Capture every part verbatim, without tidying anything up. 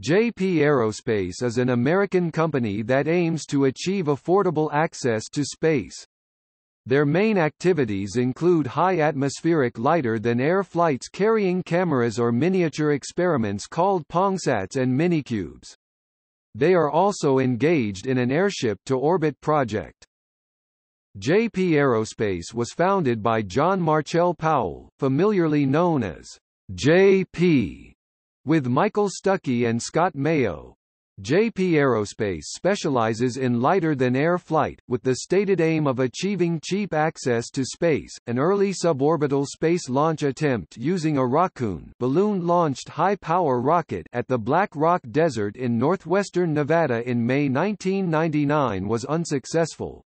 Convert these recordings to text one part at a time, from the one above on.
J P Aerospace is an American company that aims to achieve affordable access to space. Their main activities include high atmospheric lighter-than-air flights carrying cameras or miniature experiments called PongSats and minicubes. They are also engaged in an Airship to Orbit project. J P Aerospace was founded by John Marchel Powell, familiarly known as J P, with Michael Stucky and Scott Mayo. J P Aerospace specializes in lighter-than-air flight, with the stated aim of achieving cheap access to space. An early suborbital space launch attempt using a Rockoon balloon-launched high-power rocket at the Black Rock Desert in northwestern Nevada in May nineteen ninety-nine was unsuccessful.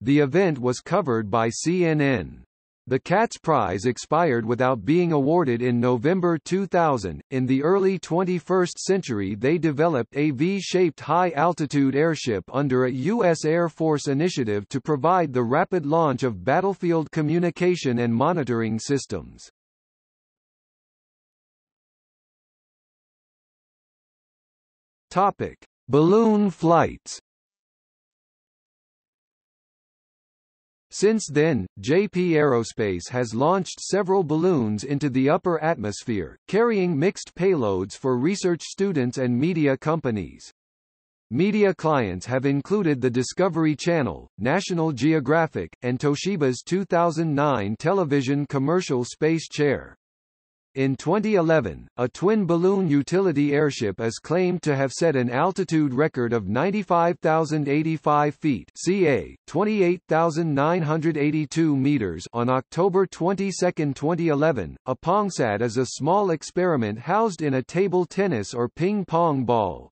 The event was covered by C N N. The Katz Prize expired without being awarded in November two thousand. In the early twenty-first century, they developed a V-shaped high-altitude airship under a U S Air Force initiative to provide the rapid launch of battlefield communication and monitoring systems. Topic: Balloon flights. Since then, J P Aerospace has launched several balloons into the upper atmosphere, carrying mixed payloads for research students and media companies. Media clients have included the Discovery Channel, National Geographic, and Toshiba's two thousand nine television commercial Space Chair. In twenty eleven, a twin balloon utility airship is claimed to have set an altitude record of ninety-five thousand eighty-five feet (C A, twenty-eight thousand nine hundred eighty-two meters) on October twenty-second, twenty eleven. A PongSat is a small experiment housed in a table tennis or ping pong ball.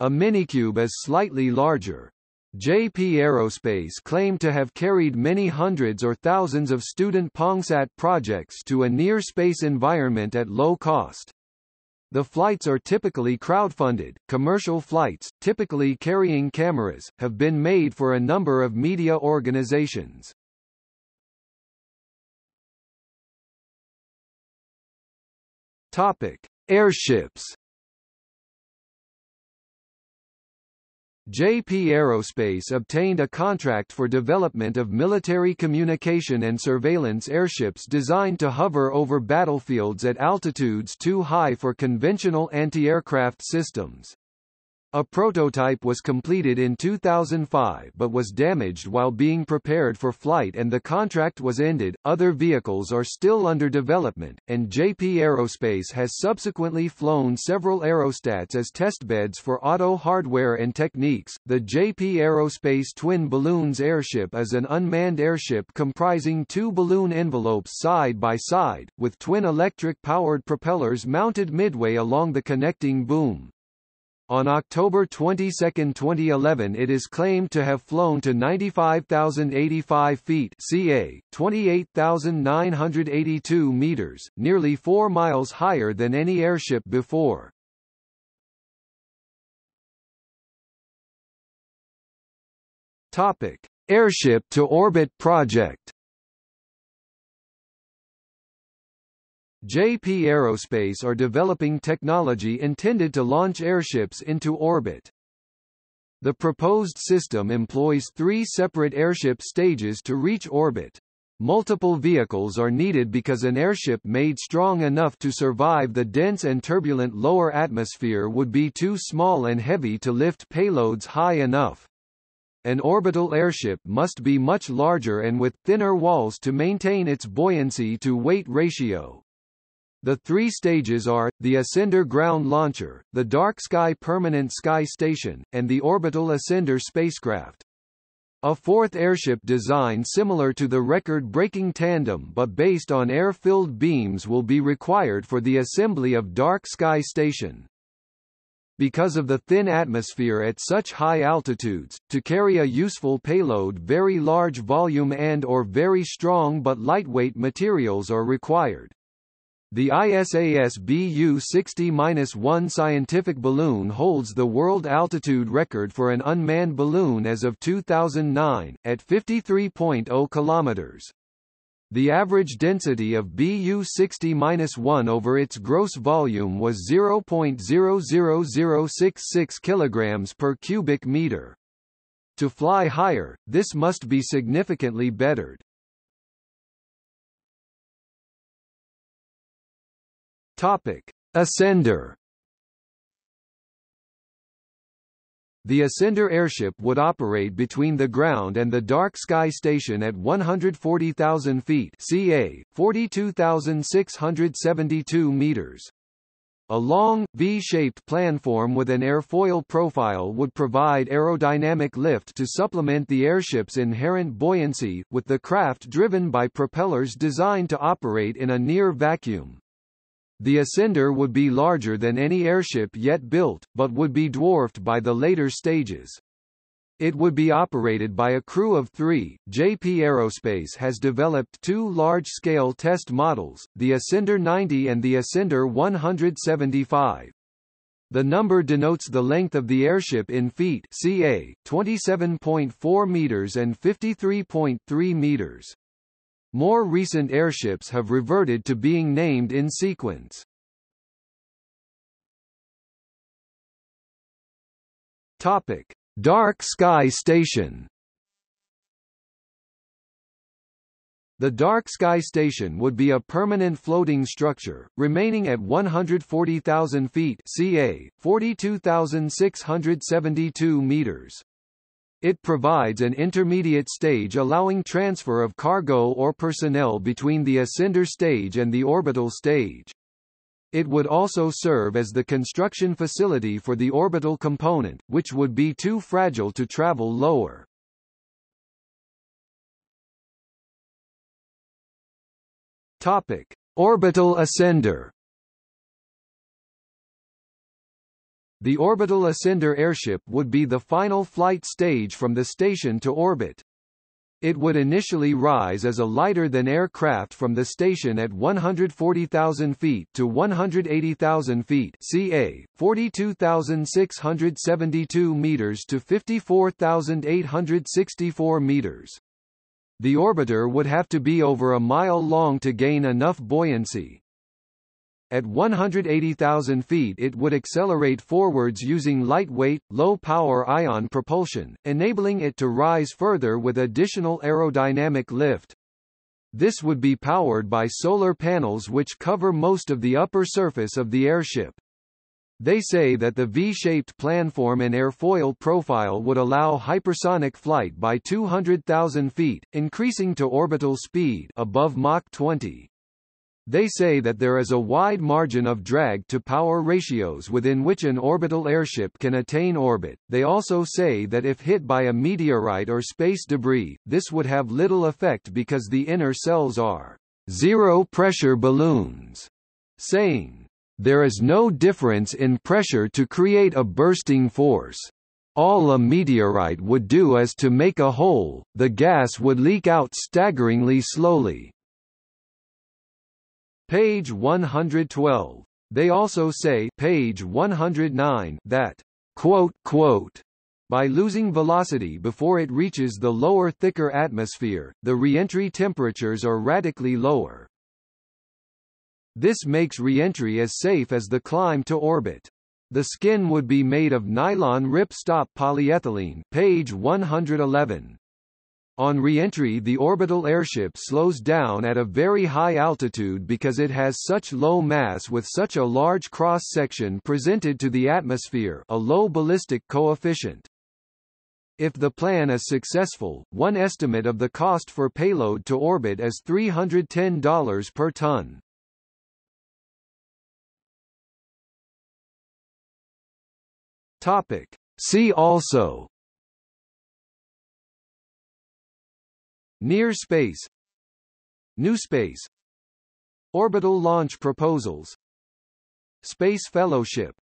A minicube is slightly larger. J P Aerospace claimed to have carried many hundreds or thousands of student PongSat projects to a near-space environment at low cost. The flights are typically crowdfunded. Commercial flights, typically carrying cameras, have been made for a number of media organizations. Topic: Airships. J P Aerospace obtained a contract for development of military communication and surveillance airships designed to hover over battlefields at altitudes too high for conventional anti-aircraft systems. A prototype was completed in two thousand five but was damaged while being prepared for flight and the contract was ended. Other vehicles are still under development, and J P Aerospace has subsequently flown several aerostats as testbeds for auto hardware and techniques. The J P Aerospace Twin Balloons Airship is an unmanned airship comprising two balloon envelopes side by side, with twin electric-powered propellers mounted midway along the connecting boom. On October twenty-second, twenty eleven, it is claimed to have flown to ninety-five thousand eighty-five feet (C A, twenty-eight thousand nine hundred eighty-two meters), nearly four miles higher than any airship before. Topic: Airship to Orbit project. J P Aerospace are developing technology intended to launch airships into orbit. The proposed system employs three separate airship stages to reach orbit. Multiple vehicles are needed because an airship made strong enough to survive the dense and turbulent lower atmosphere would be too small and heavy to lift payloads high enough. An orbital airship must be much larger and with thinner walls to maintain its buoyancy-to-weight ratio. The three stages are, the Ascender Ground Launcher, the Dark Sky Permanent Sky Station, and the Orbital Ascender Spacecraft. A fourth airship design similar to the record-breaking tandem but based on air-filled beams will be required for the assembly of Dark Sky Station. Because of the thin atmosphere at such high altitudes, to carry a useful payload very large volume and or very strong but lightweight materials are required. The I S A S B U sixty dash one scientific balloon holds the world altitude record for an unmanned balloon as of two thousand nine, at fifty-three point zero kilometers. The average density of B U sixty dash one over its gross volume was zero point zero zero zero six six kilograms per cubic meter. To fly higher, this must be significantly bettered. Topic: Ascender. The Ascender airship would operate between the ground and the Dark Sky Station at one hundred forty thousand feet (C A, forty-two thousand six hundred seventy-two meters). A long, V-shaped planform with an airfoil profile would provide aerodynamic lift to supplement the airship's inherent buoyancy, with the craft driven by propellers designed to operate in a near vacuum. The Ascender would be larger than any airship yet built, but would be dwarfed by the later stages. It would be operated by a crew of three. J P Aerospace has developed two large-scale test models, the Ascender ninety and the Ascender one seventy-five. The number denotes the length of the airship in feet, C A, twenty-seven point four meters and fifty-three point three meters. More recent airships have reverted to being named in sequence. Topic: Dark Sky Station. The Dark Sky Station would be a permanent floating structure, remaining at one hundred forty thousand feet (C A, forty-two thousand six hundred seventy-two meters). It provides an intermediate stage allowing transfer of cargo or personnel between the Ascender stage and the orbital stage. It would also serve as the construction facility for the orbital component, which would be too fragile to travel lower. Topic: Orbital Ascender. The Orbital Ascender airship would be the final flight stage from the station to orbit. It would initially rise as a lighter-than-air craft from the station at one hundred forty thousand feet to one hundred eighty thousand feet (C A, forty-two thousand six hundred seventy-two meters to fifty-four thousand eight hundred sixty-four meters). The orbiter would have to be over a mile long to gain enough buoyancy. At one hundred eighty thousand feet it would accelerate forwards using lightweight, low-power ion propulsion, enabling it to rise further with additional aerodynamic lift. This would be powered by solar panels which cover most of the upper surface of the airship. They say that the V-shaped planform and airfoil profile would allow hypersonic flight by two hundred thousand feet, increasing to orbital speed above Mach twenty. They say that there is a wide margin of drag to power ratios within which an orbital airship can attain orbit. They also say that if hit by a meteorite or space debris, this would have little effect because the inner cells are zero-pressure balloons, saying, "There is no difference in pressure to create a bursting force. All a meteorite would do is to make a hole, the gas would leak out staggeringly slowly." Page one hundred twelve. They also say, page one hundred nine, that, quote, quote, by losing velocity before it reaches the lower thicker atmosphere, the re-entry temperatures are radically lower. This makes re-entry as safe as the climb to orbit. The skin would be made of nylon rip-stop polyethylene, page one hundred eleven. On re-entry, the orbital airship slows down at a very high altitude because it has such low mass with such a large cross-section presented to the atmosphere, a low ballistic coefficient. If the plan is successful, one estimate of the cost for payload to orbit is three hundred ten dollars per ton. Topic: See also. Near space, New space, Orbital launch proposals, Space fellowship,